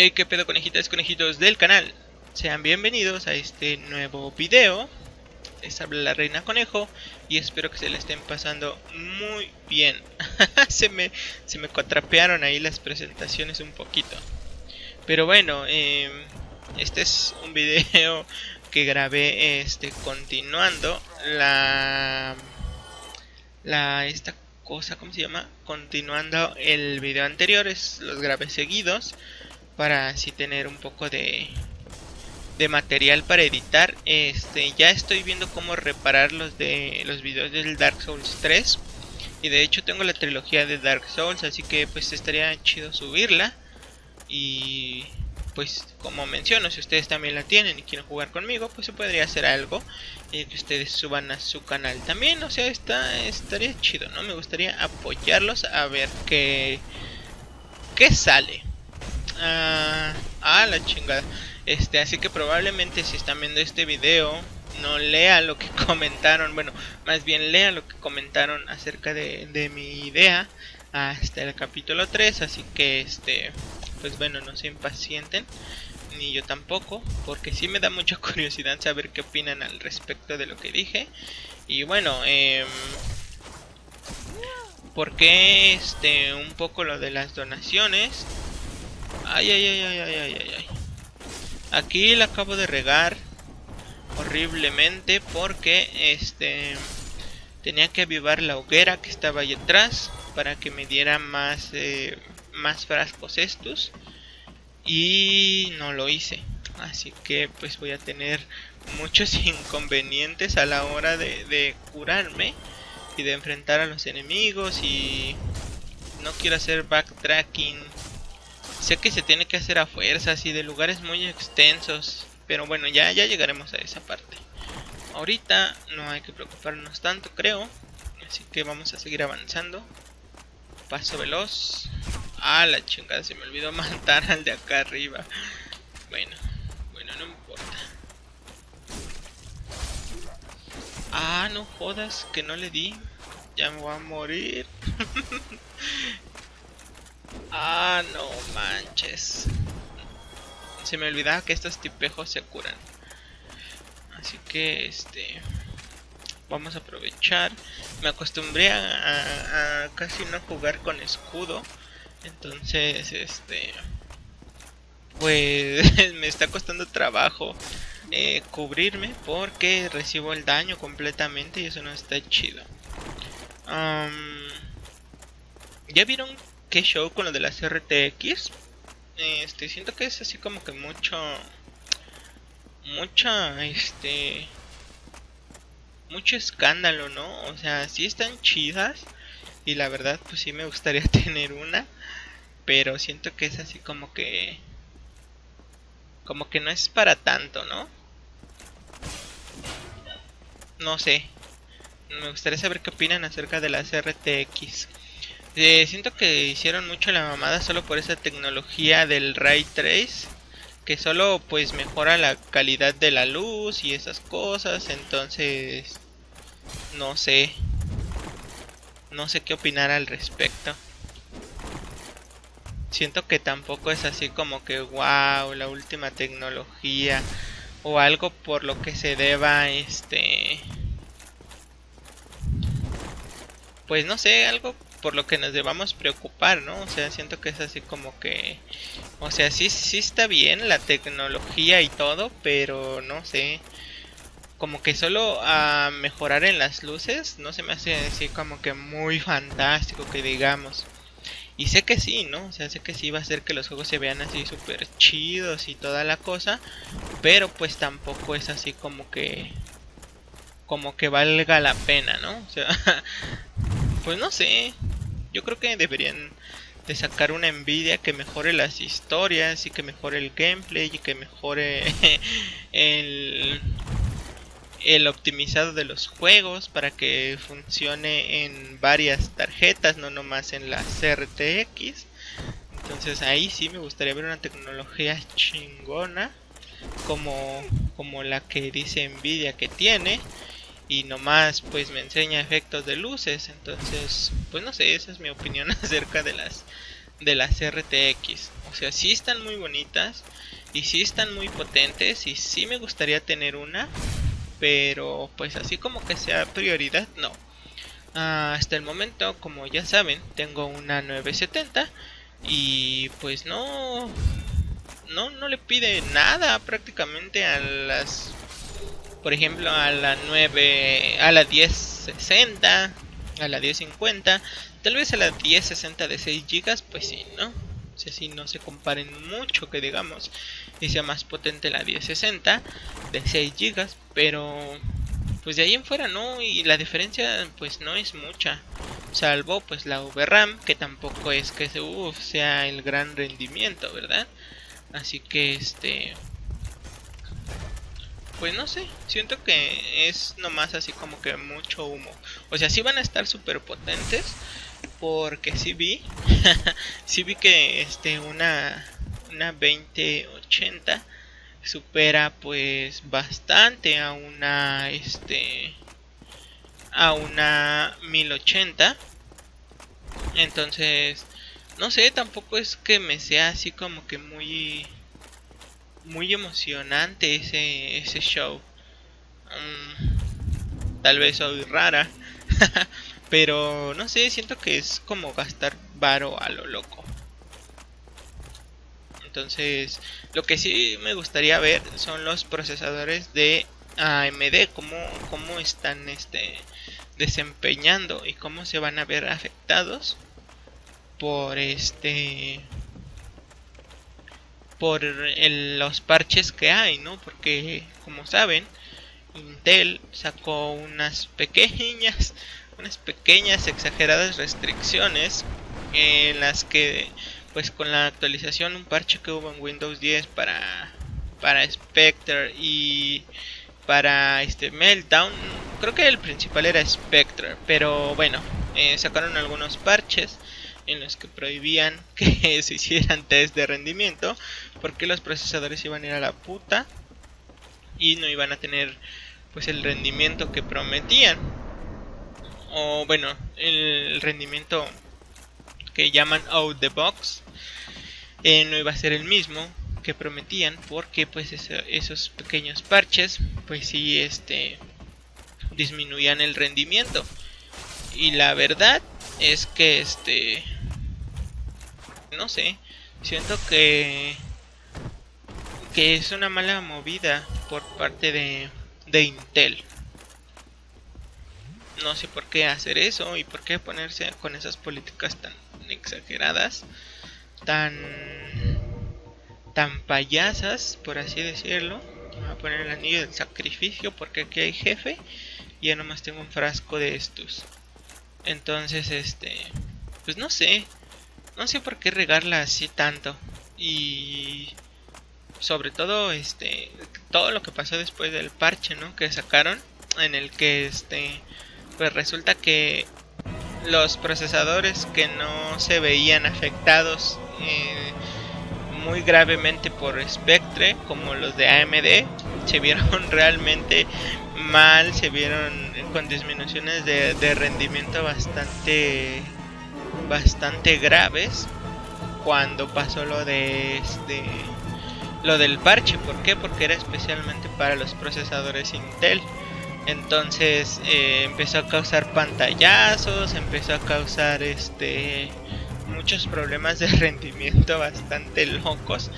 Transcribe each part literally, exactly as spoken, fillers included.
Hey, qué pedo, conejitas, conejitos del canal. Sean bienvenidos a este nuevo video. Les habla la Reina Conejo y espero que se la estén pasando muy bien. se, me, se me cuatrapearon ahí las presentaciones un poquito. Pero bueno, eh, este es un video que grabé este continuando la... la esta cosa, ¿cómo se llama? Continuando el video anterior, es, los grabé seguidos. Para así tener un poco de, de material para editar. Este, ya estoy viendo cómo reparar los de los videos del Dark Souls tres. Y de hecho tengo la trilogía de Dark Souls. Así que pues estaría chido subirla. Y pues como menciono, si ustedes también la tienen y quieren jugar conmigo, pues se podría hacer algo. Y que ustedes suban a su canal también. O sea, está, estaría chido, ¿no? Me gustaría apoyarlos a ver qué, qué sale. Ah, ah, la chingada. Este, así que probablemente si están viendo este video, no lea lo que comentaron. Bueno, más bien lea lo que comentaron acerca de, de mi idea hasta el capítulo tres. Así que, este, pues bueno, no se impacienten. Ni yo tampoco, porque sí me da mucha curiosidad saber qué opinan al respecto de lo que dije. Y bueno, eh... porque este, un poco lo de las donaciones. Ay, ay, ay, ay, ay, ay, ay. Aquí la acabo de regar horriblemente porque este tenía que avivar la hoguera que estaba ahí atrás para que me diera más eh, más frascos estos y no lo hice. Así que pues voy a tener muchos inconvenientes a la hora de, de curarme y de enfrentar a los enemigos, y no quiero hacer backtracking. Sé que se tiene que hacer a fuerzas y de lugares muy extensos, pero bueno, ya, ya llegaremos a esa parte. Ahorita no hay que preocuparnos tanto, creo. Así que vamos a seguir avanzando. Paso veloz. Ah, la chingada, se me olvidó matar al de acá arriba. Bueno, bueno, no importa. Ah, no jodas, que no le di. Ya me voy a morir. Ah, no manches. Se me olvidaba que estos tipejos se curan. Así que, este... vamos a aprovechar. Me acostumbré a, a, a casi no jugar con escudo. Entonces, este... pues me está costando trabajo eh, cubrirme porque recibo el daño completamente y eso no está chido. Um, ¿Ya vieron qué show con lo de las R T X? Este, siento que es así como que mucho... Mucha, este... mucho escándalo, ¿no? O sea, sí están chidas. Y la verdad, pues sí me gustaría tener una. Pero siento que es así como que... como que no es para tanto, ¿no? No sé. Me gustaría saber qué opinan acerca de las R T X. Eh, siento que hicieron mucho la mamada solo por esa tecnología del Ray Trace, que solo pues mejora la calidad de la luz y esas cosas. Entonces no sé, no sé qué opinar al respecto. Siento que tampoco es así como que wow, la última tecnología o algo por lo que se deba este, pues no sé, algo por lo que nos debamos preocupar, ¿no? O sea, siento que es así como que... o sea, sí, sí está bien la tecnología y todo, pero no sé... como que solo a mejorar en las luces no se me hace así como que muy fantástico que digamos. Y sé que sí, ¿no? O sea, sé que sí va a hacer que los juegos se vean así súper chidos y toda la cosa, pero pues tampoco es así como que... como que valga la pena, ¿no? O sea... pues no sé, yo creo que deberían de sacar una Nvidia que mejore las historias y que mejore el gameplay y que mejore el, el optimizado de los juegos para que funcione en varias tarjetas, no nomás en las R T X. Entonces ahí sí me gustaría ver una tecnología chingona como, como la que dice Nvidia que tiene. Y nomás pues me enseña efectos de luces. Entonces, pues no sé, esa es mi opinión acerca de las de las R T X. O sea, sí están muy bonitas y sí están muy potentes y sí me gustaría tener una, pero pues así como que sea prioridad, no. Ah, hasta el momento, como ya saben, tengo una nueve setenta y pues no, no, no le pide nada prácticamente a las, por ejemplo, a la nueve, a la diez sesenta, a la diez cincuenta, tal vez a la diez sesenta de seis gigas, pues sí, ¿no? O sea, si no se comparen mucho, que digamos, y sea más potente la diez sesenta de seis gigas, pero pues de ahí en fuera no, y la diferencia pues no es mucha, salvo pues la V RAM, que tampoco es que se, uf, sea el gran rendimiento, ¿verdad? Así que este, pues no sé, siento que es nomás así como que mucho humo. O sea, sí van a estar súper potentes, porque sí vi sí vi que este una una veinte ochenta supera pues bastante a una este a una mil ochenta. Entonces, no sé, tampoco es que me sea así como que muy muy emocionante ese ese show. Um, tal vez soy rara. Pero no sé, siento que es como gastar varo a lo loco. Entonces, lo que sí me gustaría ver son los procesadores de A M D, cómo, cómo están este desempeñando y cómo se van a ver afectados por este por el, los parches que hay, ¿no? Porque, como saben, Intel sacó unas pequeñas unas pequeñas exageradas restricciones en las que pues con la actualización, un parche que hubo en Windows diez para para Spectre y para este Meltdown, creo que el principal era Spectre, pero bueno, eh, sacaron algunos parches en los que prohibían que se hicieran test de rendimiento porque los procesadores iban a ir a la puta y no iban a tener pues el rendimiento que prometían. O bueno, el rendimiento que llaman out the box eh, no iba a ser el mismo que prometían, porque pues eso, esos pequeños parches pues sí este disminuían el rendimiento. Y la verdad es que este no sé, siento que que es una mala movida por parte de, de Intel. No sé por qué hacer eso y por qué ponerse con esas políticas tan exageradas, tan tan payasas, por así decirlo. Voy a poner el anillo del sacrificio porque aquí hay jefe y ya nomás tengo un frasco de estos. Entonces este, pues no sé, no sé por qué regarla así tanto. Y sobre todo este, todo lo que pasó después del parche, ¿no? Que sacaron, en el que este pues resulta que los procesadores que no se veían afectados eh, muy gravemente por Spectre, como los de A M D, se vieron realmente mal, se vieron con disminuciones de, de rendimiento bastante bastante graves cuando pasó lo de este lo del parche. ¿Por qué? Porque era especialmente para los procesadores Intel. Entonces eh, empezó a causar pantallazos, empezó a causar este muchos problemas de rendimiento bastante locos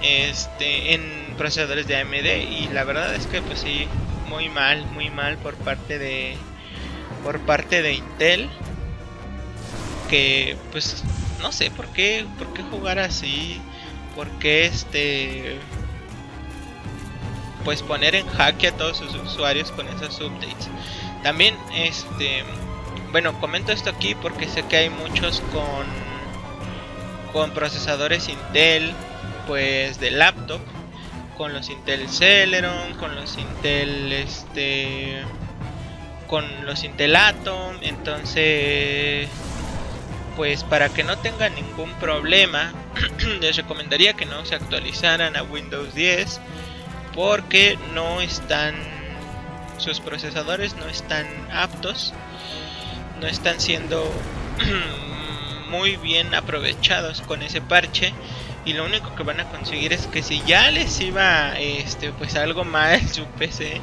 este, en procesadores de A M D. Y la verdad es que pues sí, muy mal, muy mal por parte de por parte de Intel, que pues no sé por qué por qué jugar así, por qué este pues poner en jaque a todos sus usuarios con esos updates. También este, bueno, comento esto aquí porque sé que hay muchos con con procesadores Intel pues de laptop, con los Intel Celeron, con los Intel este con los Intel Atom. Entonces pues para que no tengan ningún problema les recomendaría que no se actualizaran a Windows diez, porque no están, sus procesadores no están aptos, no están siendo muy bien aprovechados con ese parche. Y lo único que van a conseguir es que si ya les iba este pues algo mal su P C,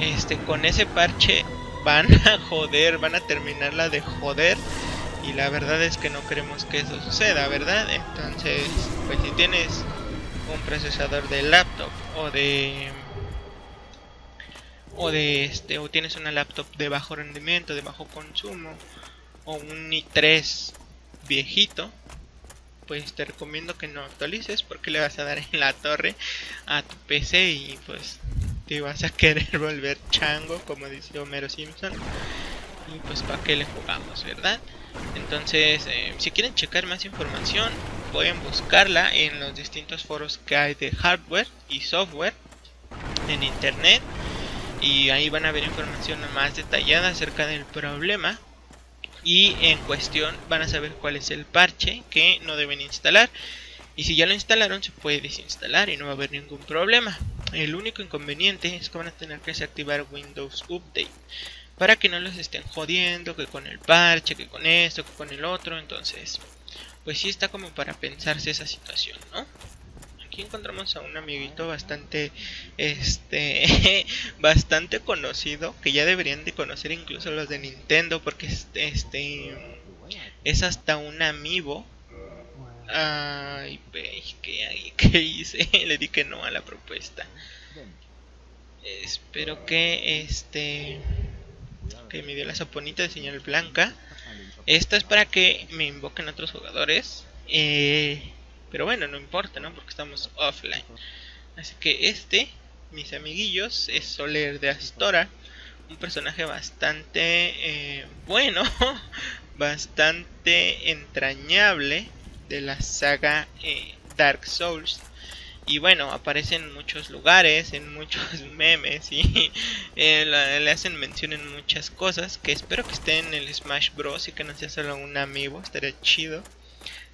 este con ese parche van a joder, van a terminarla de joder. Y la verdad es que no queremos que eso suceda, ¿verdad? Entonces, pues si tienes un procesador de laptop o de o de este o tienes una laptop de bajo rendimiento, de bajo consumo o un i tres viejito, pues te recomiendo que no actualices porque le vas a dar en la torre a tu P C y pues te vas a querer volver chango, como dice Homero Simpson. Y pues para qué le jugamos, ¿verdad? Entonces, eh, si quieren checar más información, pueden buscarla en los distintos foros que hay de hardware y software en internet. Y ahí van a ver información más detallada acerca del problema. Y en cuestión van a saber cuál es el parche que no deben instalar. Y si ya lo instalaron, se puede desinstalar y no va a haber ningún problema. El único inconveniente es que van a tener que desactivar Windows Update, para que no los estén jodiendo, que con el parche, que con esto, que con el otro. Entonces, pues sí está como para pensarse esa situación, ¿no? Aquí encontramos a un amiguito bastante, este, bastante conocido, que ya deberían de conocer incluso los de Nintendo, porque este, este es hasta un amiibo. Ay, veis que ¿qué hice? Le di que no a la propuesta. Espero que este... que me dio la saponita de señal blanca. Esta es para que me invoquen otros jugadores, eh, pero bueno, no importa, ¿no? Porque estamos offline. Así que este, mis amiguillos, es Solaire de Astora, un personaje bastante eh, bueno, bastante entrañable de la saga eh, Dark Souls. Y bueno, aparece en muchos lugares, en muchos memes y eh, le hacen mención en muchas cosas. Que espero que esté en el Smash Bros y que no sea solo un amiibo. Estaría chido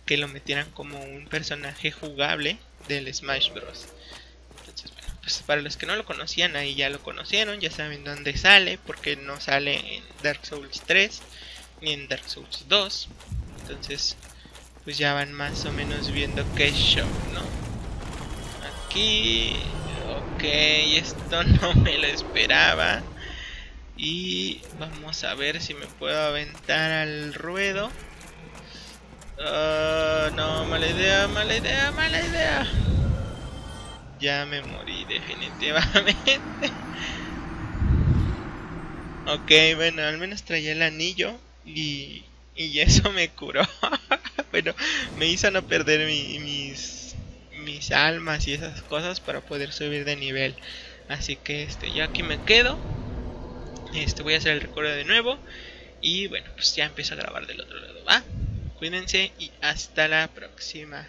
que lo metieran como un personaje jugable del Smash Bros. Entonces, bueno, pues para los que no lo conocían, ahí ya lo conocieron, ya saben dónde sale, porque no sale en Dark Souls tres ni en Dark Souls dos. Entonces, pues ya van más o menos viendo qué show, ¿no? Aquí, ok, esto no me lo esperaba. Y vamos a ver si me puedo aventar al ruedo. Uh, no, mala idea, mala idea, mala idea. Ya me morí definitivamente. Ok, bueno, al menos traía el anillo y, y eso me curó. Bueno, me hizo no perder mi, mis... mis almas y esas cosas para poder subir de nivel. Así que este, yo aquí me quedo. Este, voy a hacer el recuerdo de nuevo. Y bueno, pues ya empiezo a grabar del otro lado, ¿va? Cuídense y hasta la próxima.